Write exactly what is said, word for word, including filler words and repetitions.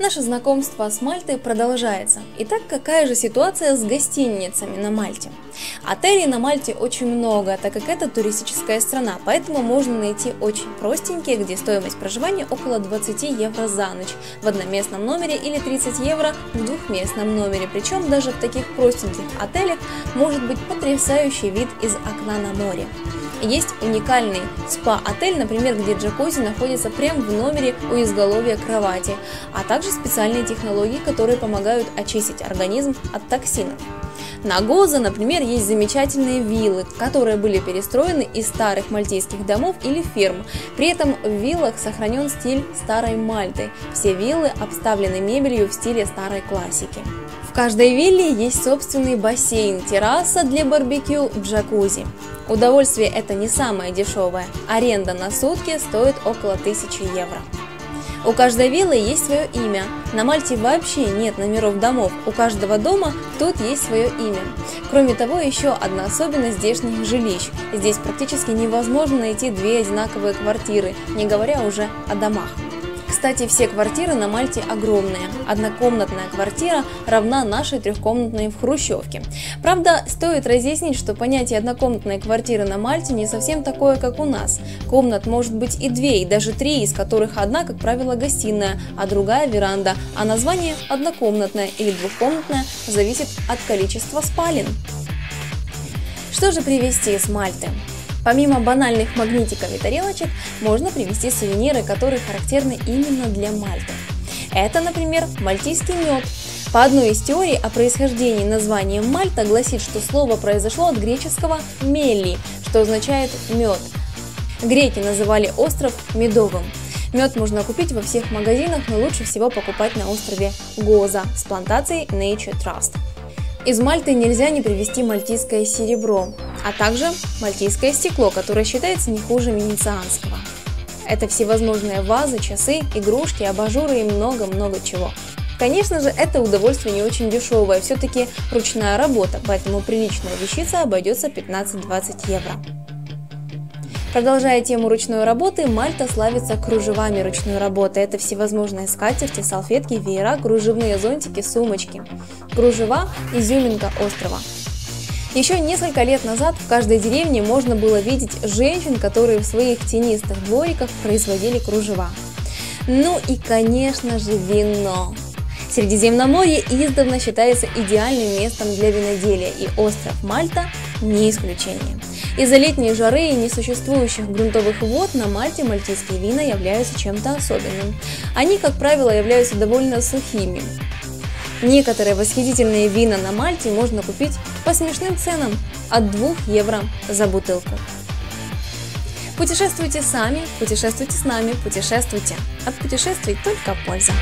Наше знакомство с Мальтой продолжается. Итак, какая же ситуация с гостиницами на Мальте? Отелей на Мальте очень много, так как это туристическая страна, поэтому можно найти очень простенькие, где стоимость проживания около двадцати евро за ночь в одноместном номере или тридцать евро в двухместном номере. Причем даже в таких простеньких отелях может быть потрясающий вид из окна на море. Есть уникальный спа-отель, например, где джакузи находится прямо в номере у изголовья кровати, а также специальные технологии, которые помогают очистить организм от токсинов. На Гоза, например, есть замечательные виллы, которые были перестроены из старых мальтийских домов или ферм. При этом в виллах сохранен стиль старой Мальты. Все виллы обставлены мебелью в стиле старой классики. В каждой вилле есть собственный бассейн, терраса для барбекю, джакузи. Удовольствие это не самое дешевое. Аренда на сутки стоит около тысячи евро. У каждой виллы есть свое имя. На Мальте вообще нет номеров домов. У каждого дома тут есть свое имя. Кроме того, еще одна особенность здешних жилищ. Здесь практически невозможно найти две одинаковые квартиры, не говоря уже о домах. Кстати, все квартиры на Мальте огромные. Однокомнатная квартира равна нашей трехкомнатной в Хрущевке. Правда, стоит разъяснить, что понятие однокомнатной квартиры на Мальте не совсем такое, как у нас. Комнат может быть и две, и даже три, из которых одна, как правило, гостиная, а другая веранда. А название однокомнатная или двухкомнатная зависит от количества спален. Что же привезти с Мальты? Помимо банальных магнитиков и тарелочек, можно привезти сувениры, которые характерны именно для Мальты. Это, например, мальтийский мед. По одной из теорий о происхождении названия Мальта гласит, что слово произошло от греческого «мели», что означает «мед». Греки называли остров медовым. Мед можно купить во всех магазинах, но лучше всего покупать на острове Гоза с плантацией Nature Trust. Из Мальты нельзя не привезти мальтийское серебро, а также мальтийское стекло, которое считается не хуже венецианского. Это всевозможные вазы, часы, игрушки, абажуры и много-много чего. Конечно же, это удовольствие не очень дешевое, все-таки ручная работа, поэтому приличная вещица обойдется пятнадцать-двадцать евро. Продолжая тему ручной работы, Мальта славится кружевами ручной работы. Это всевозможные скатерти, салфетки, веера, кружевные зонтики, сумочки. Кружева – изюминка острова. Еще несколько лет назад в каждой деревне можно было видеть женщин, которые в своих тенистых двориках производили кружева. Ну и, конечно же, вино. Средиземноморье издавна считается идеальным местом для виноделия, и остров Мальта не исключение. Из-за летней жары и несуществующих грунтовых вод на Мальте мальтийские вина являются чем-то особенным. Они, как правило, являются довольно сухими. Некоторые восхитительные вина на Мальте можно купить по смешным ценам от двух евро за бутылку. Путешествуйте сами, путешествуйте с нами, путешествуйте. От путешествий только польза.